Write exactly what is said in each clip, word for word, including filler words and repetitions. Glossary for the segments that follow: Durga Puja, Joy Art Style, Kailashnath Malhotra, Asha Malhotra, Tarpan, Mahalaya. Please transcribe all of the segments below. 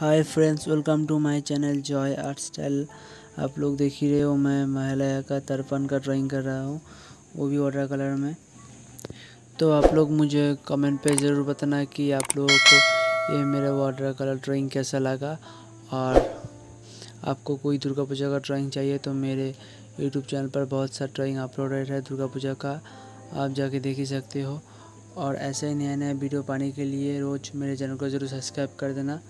Hi friends, welcome to my channel Joy art style. आप लोग देख ही रहे हो, मैं महालया का तर्पण का ड्राइंग कर रहा हूँ, वो भी वाटर कलर में। तो आप लोग मुझे कमेंट पे ज़रूर बताना कि आप लोगों को ये मेरा वाटर कलर ड्राइंग कैसा लगा, और आपको कोई दुर्गा पूजा का ड्राइंग चाहिए तो मेरे यूट्यूब चैनल पर बहुत सारा ड्राइंग अपलोडेड है दुर्गा पूजा का, आप जाके देख ही सकते हो। और ऐसे ही नया नया वीडियो पाने के लिए रोज़ मेरे चैनल को ज़रूर सब्सक्राइब कर देना।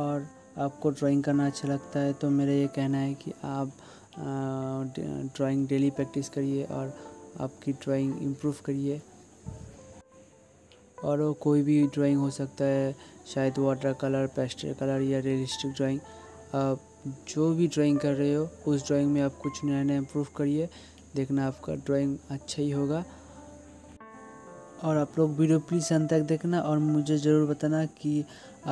और आपको ड्राइंग करना अच्छा लगता है तो मेरा ये कहना है कि आप ड्राइंग डेली प्रैक्टिस करिए और आपकी ड्राइंग इम्प्रूव करिए। और वो कोई भी ड्राइंग हो सकता है, शायद वाटर कलर, पेस्टल कलर या रियलिस्टिक ड्राइंग। आप जो भी ड्राइंग कर रहे हो उस ड्राइंग में आप कुछ नया नया इम्प्रूव करिए, देखना आपका ड्राइंग अच्छा ही होगा। और आप लोग वीडियो प्लीज़ अंत तक देखना और मुझे ज़रूर बताना कि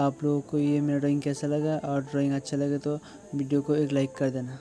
आप लोगों को ये मेरा ड्राइंग कैसा लगा, और ड्राइंग अच्छा लगे तो वीडियो को एक लाइक कर देना।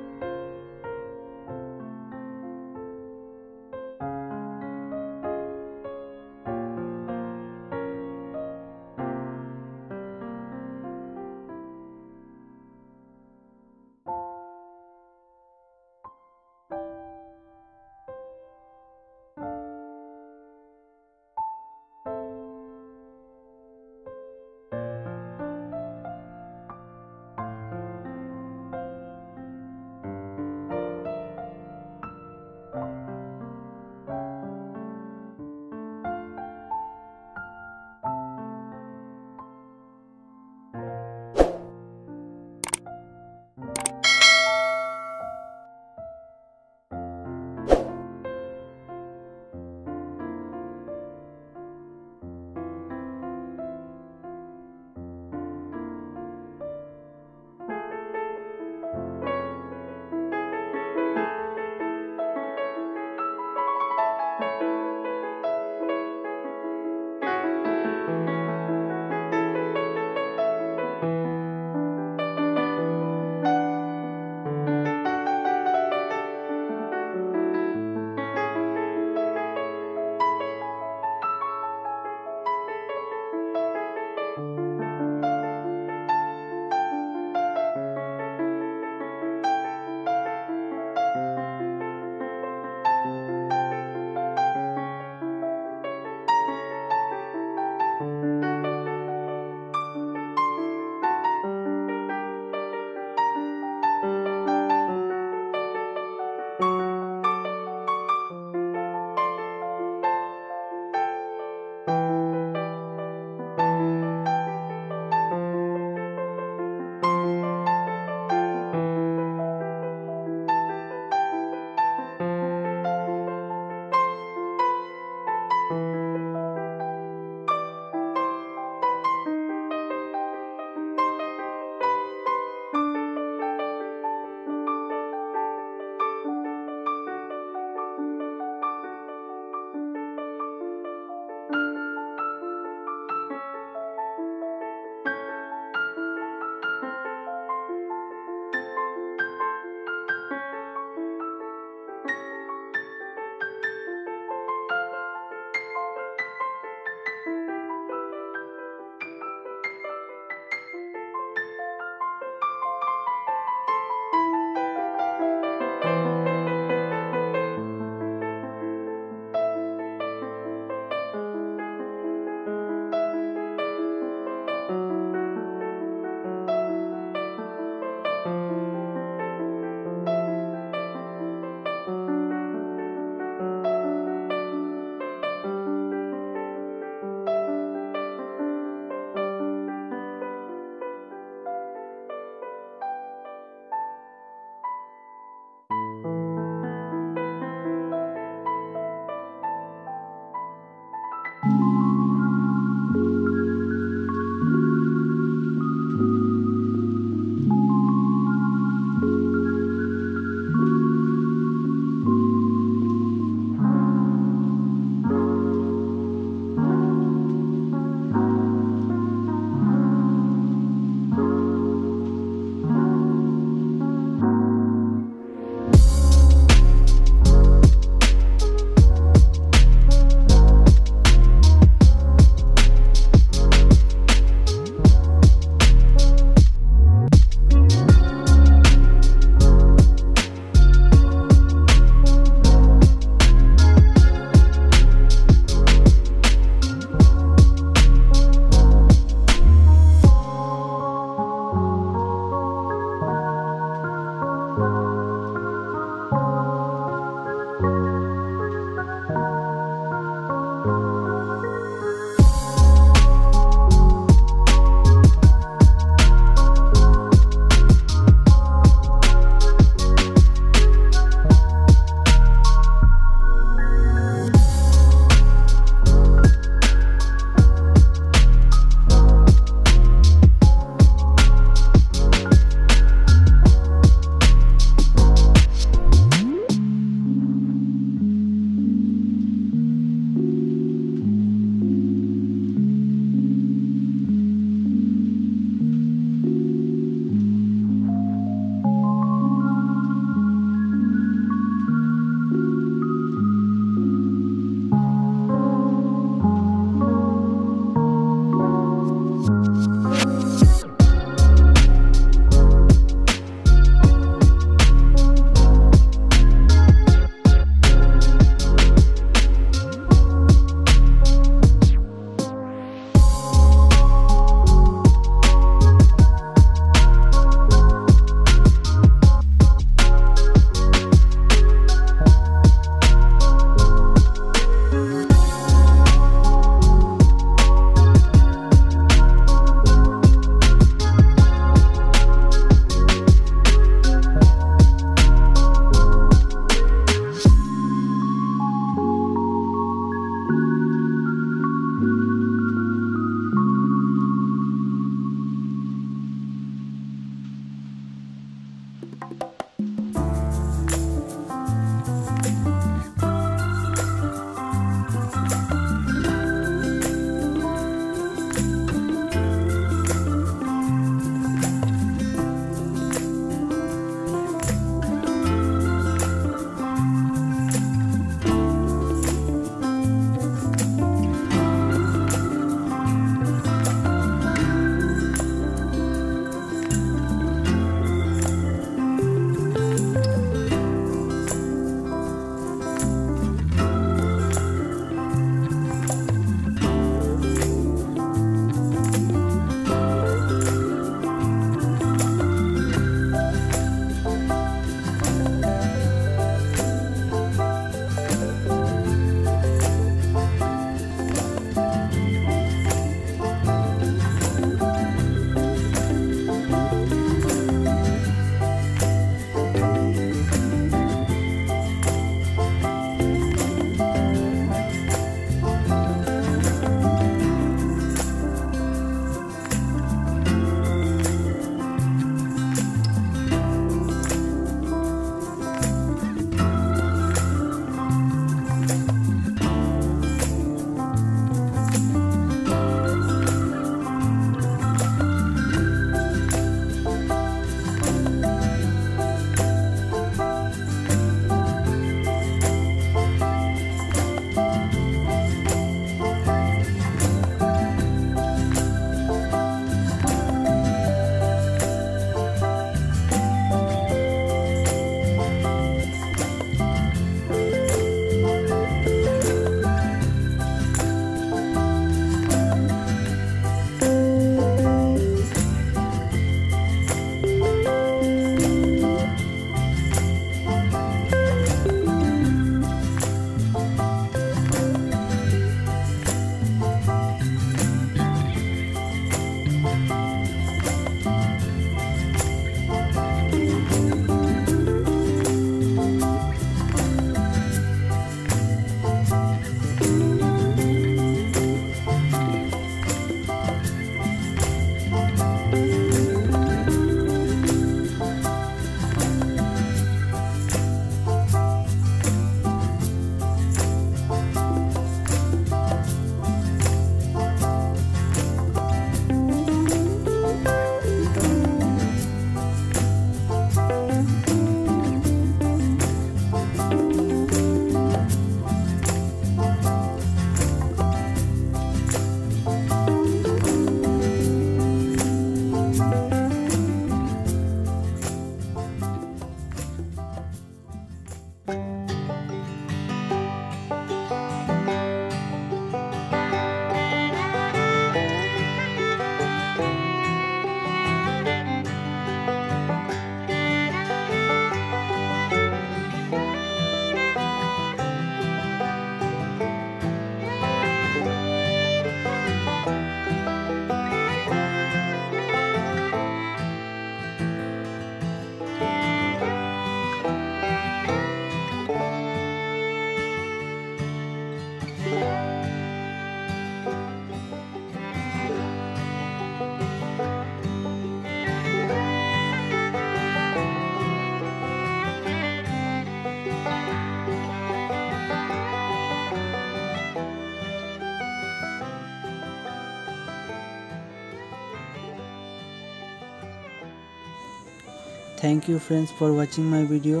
Thank you friends for watching my video.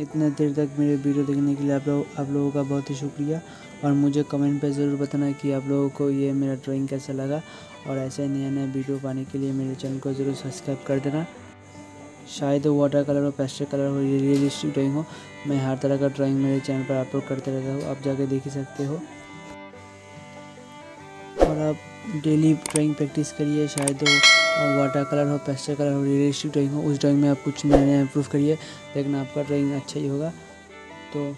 इतना देर तक मेरे वीडियो देखने के लिए आप लोग आप लोगों का बहुत ही शुक्रिया। और मुझे कमेंट पे ज़रूर बताना कि आप लोगों को ये मेरा ड्राइंग कैसा लगा। और ऐसे नया नया वीडियो पाने के लिए मेरे चैनल को ज़रूर सब्सक्राइब कर देना। शायद वाटर कलर और पेस्टल कलर हो, रियलिस्टिक ड्राइंग हो, मैं हर तरह का ड्राइंग मेरे चैनल पर अपलोड करते रहता हूँ, आप जाके देख ही सकते हो। और आप डेली ड्राइंग प्रैक्टिस करिए, शायद वाटर कलर हो, पेस्टल कलर हो, रियलिस्टिक ड्राइंग हो, उस ड्राइंग में आप कुछ नया नया इम्प्रूव करिए, लेकिन आपका ड्राइंग अच्छा ही होगा। तो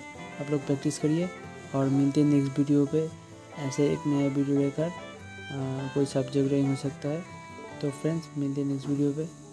आप लोग प्रैक्टिस करिए और मिलते हैं नेक्स्ट वीडियो पे ऐसे एक नया वीडियो लेकर। कोई सब्जेक्ट ड्राइंग हो सकता है। तो फ्रेंड्स मिलते हैं नेक्स्ट वीडियो पे।